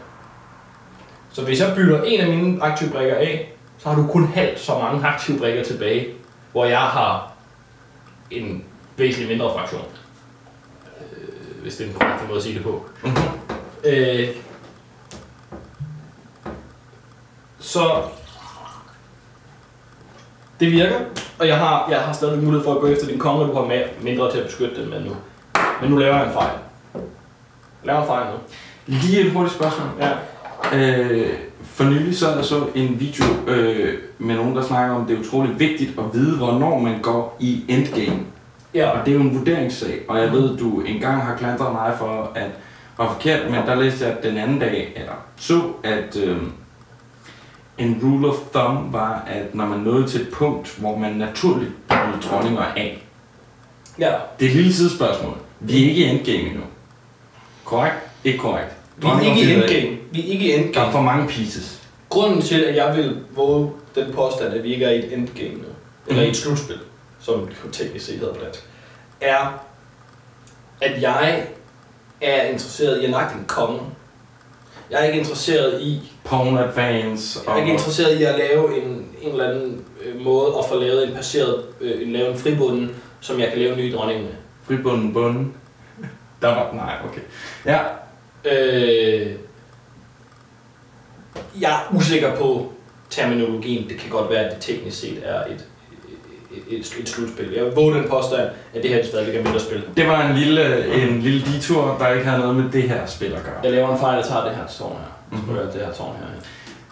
Så hvis jeg bytter en af mine aktive brækker af, så har du kun halvt så mange aktive brækker tilbage, hvor jeg har en væsentlig mindre fraktion. Øh, hvis det er den korrekte måde at sige det på. Mm-hmm. øh, så det virker, og jeg har, jeg har stadig mulighed for at gå efter din konge, og du har mere, mindre til at beskytte den med nu. Men nu laver jeg en fejl. Laver en fejl nu. Lige et hurtigt spørgsmål. Ja. Øh, for nylig så der så en video øh, med nogen, der snakker om, at det er utroligt vigtigt at vide, hvornår man går i endgame. Ja. Og det er jo en vurderingssag, og jeg ved, du engang har klandret mig for, at det var forkert, men der læste jeg den anden dag, eller så, at øh, en rule of thumb var, at når man nåede til et punkt, hvor man naturligt blev dronninger af. Ja. Det er et lille sidespørgsmål. Vi er ikke i endgame endnu. Korrekt? Ikke korrekt. Vi er ikke i endgame. Vi er ikke i endgame. Der er for mange pieces. Grunden til, at jeg vil våge den påstand, at vi ikke er i et endgame nu, eller mm. i et slutspil, som det teknisk set hedder blandt, er, at jeg er interesseret i at nakke en konge. Jeg er ikke interesseret i... Pawn advance og... Jeg er ikke interesseret i at lave en, en eller anden måde at få lavet en passeret, øh, lave en fribunden, som jeg kan lave en ny dronning med. Fribunden, bunden? Der var... Nej, okay. Ja. Øh, jeg er usikker på terminologien. Det kan godt være, at det teknisk set er et, et, et, et slutspil. Jeg våger den påstand, at det her stadigvæk er mindre spil. Det var en lille, en lille detur, der ikke havde noget med det her spil at gøre. Jeg laver en fejl, jeg tager det her tårn her. Mm-hmm. Så det her tårn her.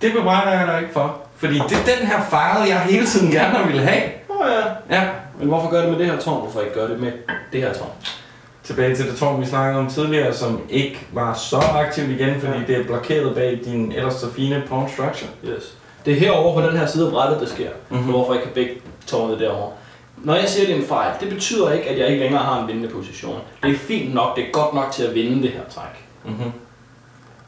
Det bebrejder jeg dig ikke for. Fordi det er den her fejl, jeg hele tiden gerne ville have. Åh oh, ja. Ja. Men hvorfor gør det med det her tårn? Hvorfor ikke gøre det med det her tårn? Tilbage til det tårn, vi snakkede om tidligere, som ikke var så aktivt igen, fordi ja. Det er blokeret bag din ellers så fine pawn structure. Yes. Det er herovre på den her side af brættet, der sker. Mm-hmm. Hvorfor ikke kan begge tårnet derovre? Når jeg siger, det er en fejl, det betyder ikke, at jeg ikke længere har en vindende position. Det er fint nok, det er godt nok til at vinde det her træk. Mm-hmm.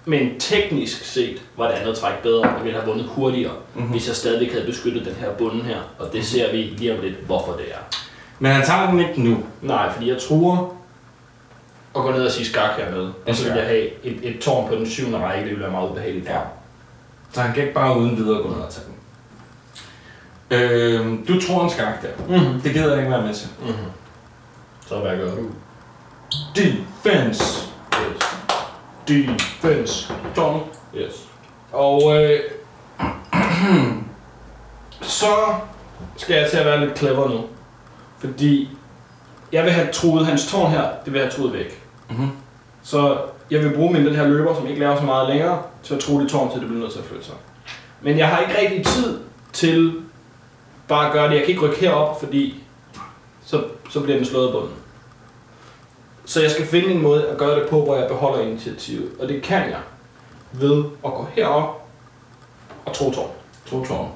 Men teknisk set var det andet træk bedre, og vi ville have vundet hurtigere, mm-hmm. hvis jeg stadig havde beskyttet den her bunden her. Og det ser vi lige om lidt, hvorfor det er. Men han tager den ikke nu? Nej, fordi jeg truer og går ned og siger skak hernede. Okay. Og så vil jeg have et, et tårn på den syvende række, det ville være meget ubehageligt for. Ja. Så han kan ikke bare uden videre gå ned og tage den. Øh, du tror en skak der. Mm-hmm. Det gider jeg ikke være med til. Mm-hmm. Så hvad gør du? Defense! Yes. Defense. Tårn. Yes. Og øh, så skal jeg til at være lidt clever nu. Fordi jeg vil have truet hans tårn her, det vil jeg have truet væk. Mm-hmm. Så jeg vil bruge min den her løber, som ikke laver så meget længere, til at true det tårn til, det bliver nødt til at flytte sig. Men jeg har ikke rigtig tid til bare at gøre det. Jeg kan ikke rykke herop, fordi så, så bliver den slået i bunden. Så jeg skal finde en måde at gøre det på, hvor jeg beholder initiativet. Og det kan jeg ved at gå herop og tro tårn. Tro tårn.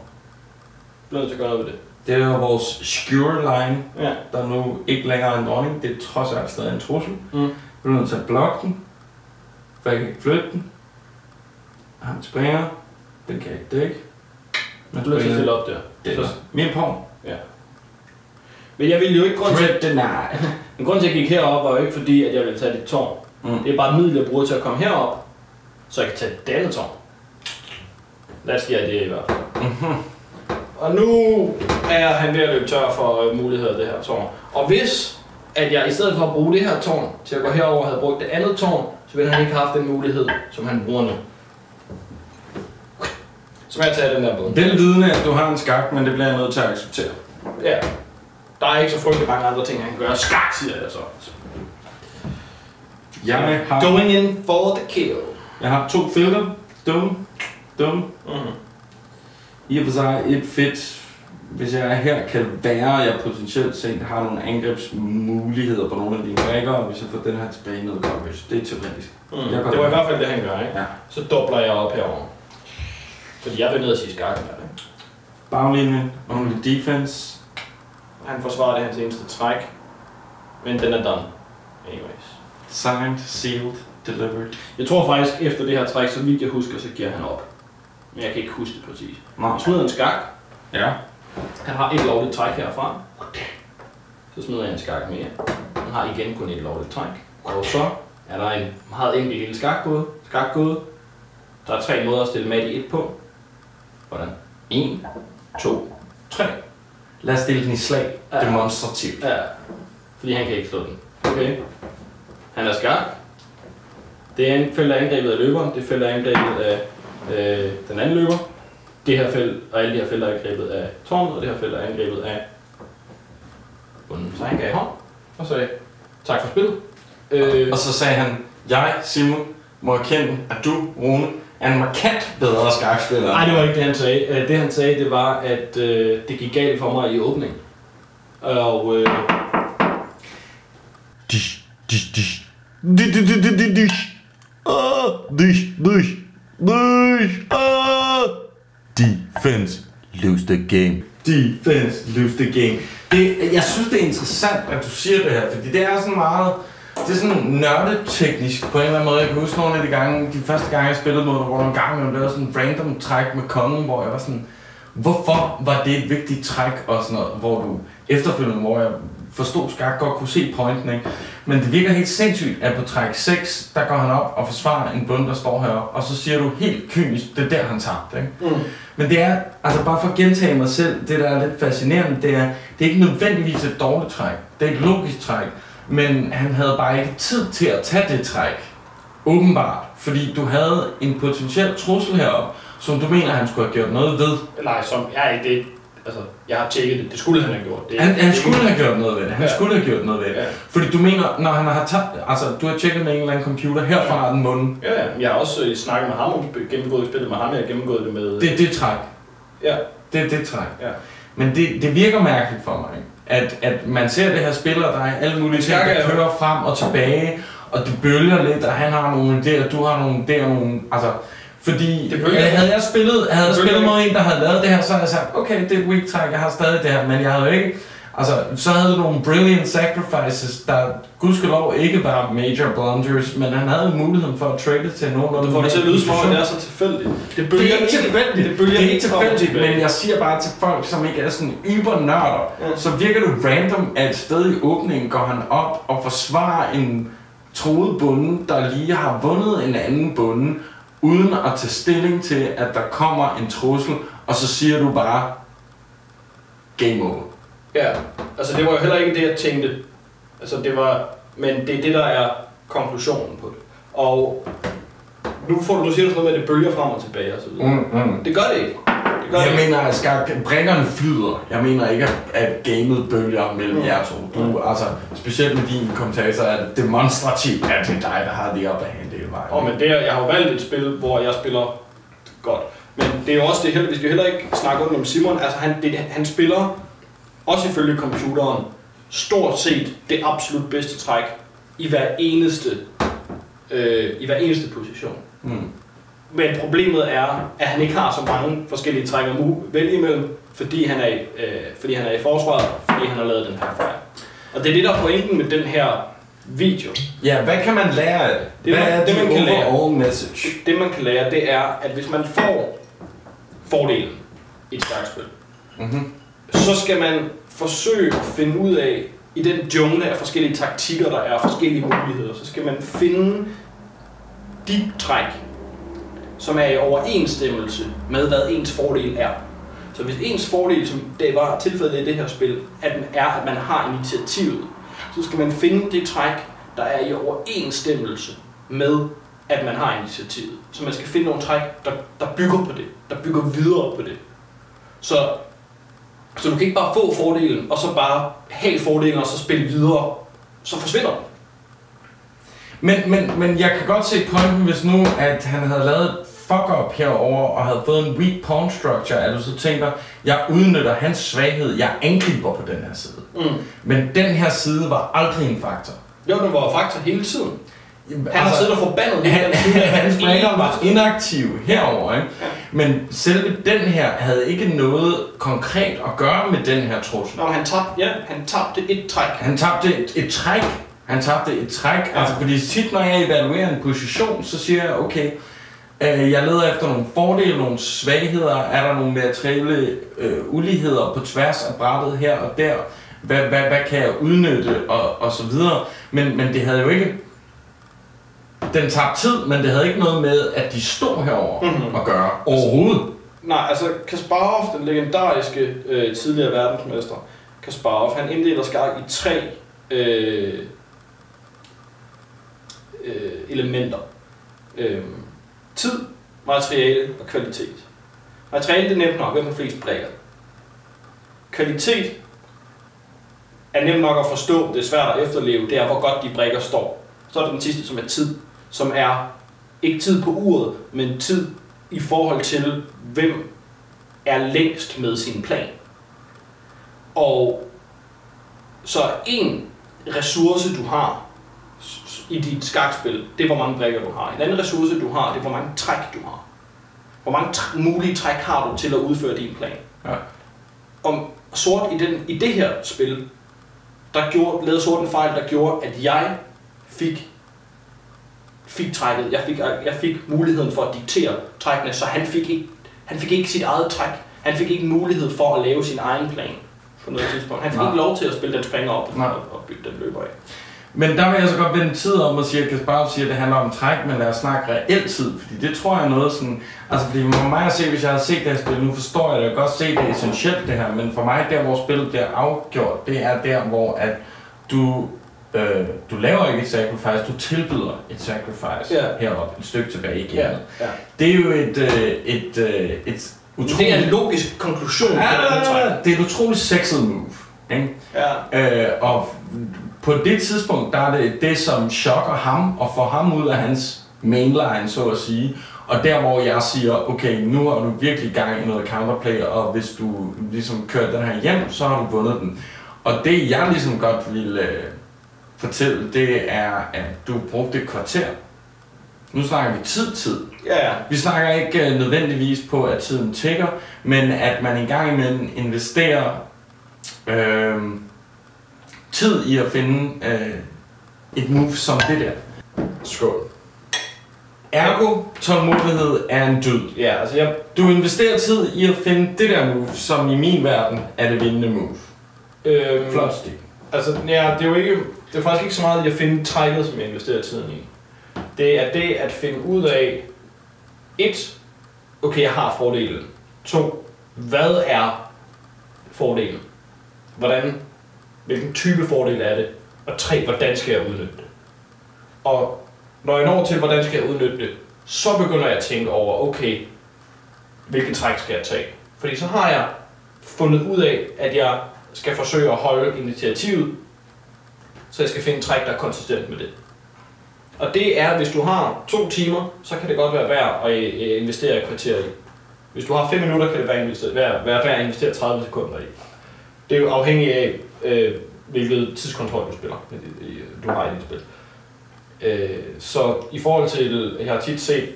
Bliver nødt til at gøre noget ved det. Det er vores skewer line, ja. Der nu ikke længere er en dronning. Det er trods alt stadig en trussel. Mm. Vi er nødt til at blokke den, for jeg kan ikke flytte den. Han springer, den kan jeg ikke dække. Men du er nødt til at stille op der. Det er min pawn. Ja. Men jeg ville jo ikke grund til... Den Men grunden til, at jeg gik herop, var jo ikke fordi, at jeg ville tage dit tårn. Mm. Det er bare et middel, jeg bruger til at komme herop, så jeg kan tage det andet tårn. Lad os give det i hvert fald. Mm-hmm. Og nu er han ved at løbe tør for øh, muligheder af det her tårn. Og hvis at jeg i stedet for at bruge det her tårn til at gå herover havde brugt det andet tårn, så ville han ikke have haft den mulighed, som han bruger nu. Så må jeg tage den der båd. Velvidende, at du har en skak, men det bliver jeg nødt til at acceptere. Ja. Der er ikke så frygtelig mange andre ting, han kan gøre. Skak, siger jeg så. Jeg har... Going in for the kill. Jeg har to felter. Dum. Dum. Mm-hmm. I og for sig et fedt, hvis jeg her kan være, at jeg potentielt set har nogle angrebsmuligheder på nogle af dine rækker, og hvis jeg får den her tilbage ned, det er teoretisk. Mm. Det var her. I hvert fald det, han gør, ikke? Ja. Så dobler jeg op herover. Fordi jeg vil ned og sige skak. Baglinjen, only defense. Han forsvarer det hans eneste træk, men den er done. Anyways. Signed, sealed, delivered. Jeg tror faktisk, efter det her træk, så vidt jeg husker, så giver han op. Men jeg kan ikke huske det præcis. Han smider en skak. Ja. Han har et lovligt træk herfra. Så smider jeg en skak mere. Han har igen kun et lovligt træk. Og så er der en meget enkelt lille skakgåde. Skakgåde. Der er tre måder at stille mat i et på. Hvordan? En, to, tre. Lad os stille den i slag. Ja. Demonstrativt. Ja. Fordi han kan ikke slå den. Okay. Han er skak. Det er en fælder angrebet af løberen. Det er fælder angrebet af... Øh, den anden løber, det her felt, og alle de her felter er angrebet af tårnet, og det her felt er angrebet af bunden. Så han gav hånd og sagde, tak for spillet. Øh, og så sagde han, jeg, Simon, må erkende, at du, Rune, er en markant bedre skakspiller. Nej, det var ikke det, han sagde. Det, han sagde, det var, at øh, det gik galt for mig i åbningen. Og... Øh... Dish, dish, dish. Dish, dish, dish, dish. Ah, dish, dish. Ah! Defense lose the game. Defense lose the game. Det, jeg synes det er interessant, at du siger det her, fordi det er sådan meget, det er sådan nørdeteknisk på en eller anden måde. Jeg kan huske nogle af de gange, de første gange jeg spillede mod dig, hvor nogle gange jeg lavede sådan en random træk med kongen, hvor jeg var sådan, hvorfor var det et vigtigt træk og sådan noget, hvor du efterfølgende, hvor jeg forstod skak godt kunne se pointen, ikke? Men det virker helt sindssygt, at på træk seks, der går han op og forsvarer en bund, der står heroppe, og så siger du helt kynisk, det er der, han tabte, ikke? Mm. Men det er, altså bare for at gentage mig selv, det der er lidt fascinerende, det er, det er ikke nødvendigvis et dårligt træk. Det er et logisk træk, men han havde bare ikke tid til at tage det træk. Åbenbart, fordi du havde en potentiel trussel heroppe, som du mener, han skulle have gjort noget ved. Nej, som jeg ikke det. Altså, jeg har tjekket det. Det skulle han have gjort. Det, han han det, skulle det. have gjort noget ved det. Han ja. skulle have gjort noget ved det. Ja. Fordi du mener, når han har tabt det, altså du har tjekket med en eller anden computer herfra den måned. Ja, ja. Jeg har også øh, snakket med ham og gennemgået spillet med ham, og jeg har gennemgået det med... Øh... Det er det træk. Ja. Det er det træk. Ja. Men det, det virker mærkeligt for mig, ikke? At, at man ser det her spiller, der er alle mulige ting, der kører frem og tilbage, og det bølger lidt, og han har nogle idéer, du har nogle idéer, nogle... Altså, fordi havde jeg spillet, havde jeg spillet mod en, der havde lavet det her, så havde jeg sagt, okay, det er et weak træk, jeg har stadig det her, men jeg havde jo ikke... Altså, så havde du nogle brilliant sacrifices, der gudskelov ikke var major blunders, men han havde muligheden for at trade til nogen, og du får det til at lyde som om, det er så tilfældigt. Det, det er ikke tilfældigt, det, det er ikke tilfældigt, men jeg siger bare til folk, som ikke er sådan ybernørder, mm. så virker det random, at sted i åbningen går han op og forsvarer en troet bonde, der lige har vundet en anden bonde, uden at tage stilling til, at der kommer en trussel, og så siger du bare, game over. Ja, altså det var jo heller ikke det, jeg tænkte. Altså det var, men det er det, der er konklusionen på det. Og nu får du, du siger du sådan noget med, at det bølger frem og tilbage og så videre. Mm, mm. Det gør det ikke. Det gør jeg det mener, at skak, brikkerne flyder. Jeg mener ikke, at gamet bølger mellem mm. jer to. Du, mm. altså, specielt med dine kommentarer er det demonstrativt, at det er dig, der har det op af hende hele vejen. Og men det, jeg har jo valgt et spil, hvor jeg spiller godt. Men det er jo også det, hvis vi heller ikke snakker om Simon, altså han, det, han spiller... Også ifølge computeren, stort set det absolut bedste træk i hver eneste, øh, i hver eneste position. Mm. Men problemet er, at han ikke har så mange forskellige træk at vælge imellem, fordi han, er, øh, fordi han er i forsvaret, fordi han har lavet den her fejl. Og det er det, der er pointen med den her video. Ja, hvad kan man lære af det? Hvad man, er det, man kan lære? Message? Det, man kan lære, det er, at hvis man får fordelen i et skakspil, mm-hmm. så skal man forsøge at finde ud af, i den jungle af forskellige taktikker, der er forskellige muligheder, så skal man finde de træk, som er i overensstemmelse med, hvad ens fordel er. Så hvis ens fordel, som det var tilfældet i det her spil, at man er, at man har initiativet, så skal man finde det træk, der er i overensstemmelse med, at man har initiativet. Så man skal finde nogle træk, der, der bygger på det, der bygger videre på det. Så Så du kan ikke bare få fordelen, og så bare have fordelen, og så spille videre. Så forsvinder den. Men, men, men jeg kan godt se pointen, hvis nu, at han havde lavet fuck-up herover og havde fået en weak pawn structure, at du så tænker, jeg udnytter hans svaghed, jeg angriber på den her side. Mm. Men den her side var aldrig en faktor. Jo, den var faktor hele tiden. Han har altså, siddet og forbandet han, han, hans brikker var inaktive herover, ikke? Men selve den her havde ikke noget konkret at gøre med den her trussel. Nå, han tabte, ja, han tabte et træk. Han tabte et, et træk. Han tabte et træk. Ja. Altså, fordi tit, når jeg evaluerer en position, så siger jeg, okay, øh, jeg leder efter nogle fordele, nogle svagheder. Er der nogle materielle øh, uligheder på tværs af brættet her og der? Hvad, hvad, hvad kan jeg udnytte? Og, og så videre. Men, men det havde jo ikke... Den tabte tid, men det havde ikke noget med, at de stod herover mm-hmm. og gøre overhovedet. Altså, nej, altså Kasparov, den legendariske øh, tidligere verdensmester, Kasparov, han inddeler skak i tre øh, øh, elementer. Øh, tid, materiale og kvalitet. Materiale, det er nemt nok, hvem har flest brikker. Kvalitet er nemt nok at forstå, det er svært at efterleve, det er, hvor godt de brikker står. Så er det den sidste, som er tid, som er ikke tid på uret, men tid i forhold til, hvem er længst med sin plan. Og så en ressource, du har i dit skakspil, det er, hvor mange brikker du har. En anden ressource, du har, det er, hvor mange træk, du har. Hvor mange tr- mulige træk har du til at udføre din plan. Ja. Om sort i, den, i det her spil, der gjorde, lavede sort en fejl, der gjorde, at jeg Fik, fik trækket. Jeg fik, jeg fik muligheden for at diktere trækkene, så han fik, ikke, han fik ikke sit eget træk. Han fik ikke mulighed for at lave sin egen plan på noget tidspunkt. Han fik Nej. ikke lov til at spille den springer op og, og bygge den løber af. Men der vil jeg så godt vende tid om og sige, at Kasparov siger, at det handler om træk, men lad os snakke reelt tid, fordi det tror jeg er noget sådan... Altså, fordi for mig at se, hvis jeg har set det her spil, nu forstår jeg det, jeg kan godt se, det er essentielt det her, men for mig, der hvor spillet bliver afgjort, det er der, hvor at du... Øh, du laver ikke et sacrifice, du tilbyder et sacrifice yeah. heroppe, et stykke tilbage i gamet. Yeah. Yeah. Det er jo et... Øh, et, øh, et utroligt... Det er en logisk konklusion. Ja, ja, ja. Det er et utroligt sexet move. Ikke? Yeah. Øh, og på det tidspunkt, der er det det, som chokker ham og får ham ud af hans mainline, så at sige. Og der, hvor jeg siger, okay, nu har du virkelig gang i noget counterplay, og hvis du ligesom kører den her hjem, så har du vundet den. Og det, jeg ligesom godt ville... Øh, fortælle, det er, at du brugte et kvarter. Nu snakker vi tid-tid. Ja, ja. Vi snakker ikke uh, nødvendigvis på, at tiden tikker, men at man engang imellem investerer øh, tid i at finde øh, et move som det der. Skål. Ergo, tålmodighed er en dyd. Ja, altså jeg... Du investerer tid i at finde det der move, som i min verden er det vindende move. Øhm, Flot stik. Altså, ja, det er jo ikke... Det er faktisk ikke så meget i at finde trækket, som jeg investerer tiden i. Det er det at finde ud af, et, okay, jeg har fordelen. to, hvad er fordelen? Hvordan, hvilken type fordel er det? Og tre, hvordan skal jeg udnytte det? Og når jeg når til, hvordan skal jeg udnytte det, så begynder jeg at tænke over, okay, hvilken træk skal jeg tage? Fordi så har jeg fundet ud af, at jeg skal forsøge at holde initiativet, så jeg skal finde træk, der er konsistent med det. Og det er, hvis du har to timer, så kan det godt være værd at investere et kvarter i. Hvis du har fem minutter, kan det være værd at investere tredive sekunder i. Det er jo afhængigt af, øh, hvilket tidskontrol du spiller, du har i dit spil. Øh, så i forhold til, jeg har tit set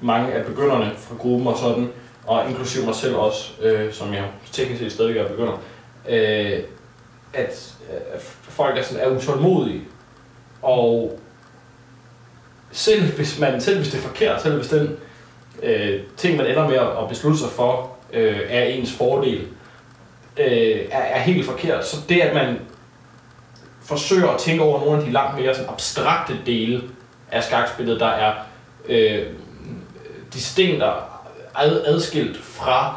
mange af begynderne fra gruppen og sådan, og inklusive mig selv også, øh, som jeg teknisk set stadig er begynder, øh, at folk er, sådan, er utålmodige, og selv hvis, man, selv hvis det er forkert, selv hvis den øh, ting, man ender med at beslutte sig for, øh, er ens fordel, øh, er, er helt forkert. Så det, at man forsøger at tænke over nogle af de langt mere sådan, abstrakte dele af skakspillet, der er øh, distinkter ad, adskilt fra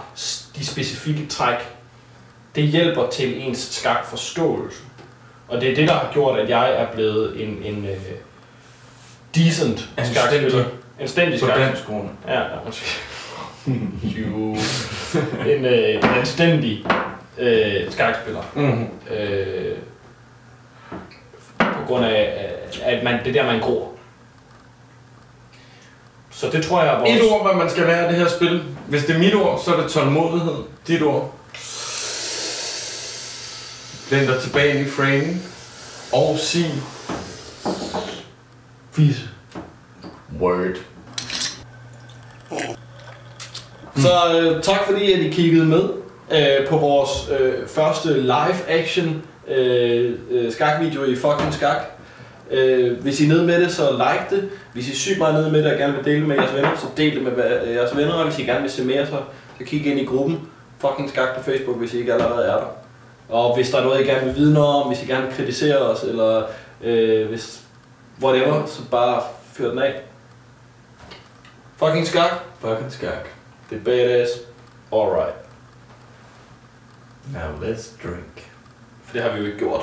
de specifikke træk, det hjælper til ens skakforståelse. Og det er det, der har gjort, at jeg er blevet en, en uh, decent skakspiller. En stændig skakspiller. Ja, ja, måske. Jo. En uh, anstændig uh, skakspiller. Mm-hmm. uh, på grund af, at man, det er der, man gror. Så det tror jeg er vores... Et ord, hvad man skal være i det her spil. Hvis det er mit ord, så er det tålmodighed. Dit ord. Blænder tilbage i frame og sig fise. Word. Mm. Så øh, tak fordi at I kiggede med øh, på vores øh, første live action øh, øh, skakvideo i Fucking Skak. Øh, hvis I er nede med det, så like det. Hvis I er sygt meget nede med det og gerne vil dele med jeres venner, så del det med jeres venner. Og hvis I gerne vil se mere, så, så kig ind i gruppen Fucking Skak på Facebook, hvis I ikke allerede er der. Og hvis der er noget, I gerne vil vide noget om, hvis I gerne vil kritisere os, eller øh, hvis whatever, så bare fyr den af. Fucking skak. Fucking skak. Det er badass. Alright. Now let's drink. For det har vi jo ikke gjort.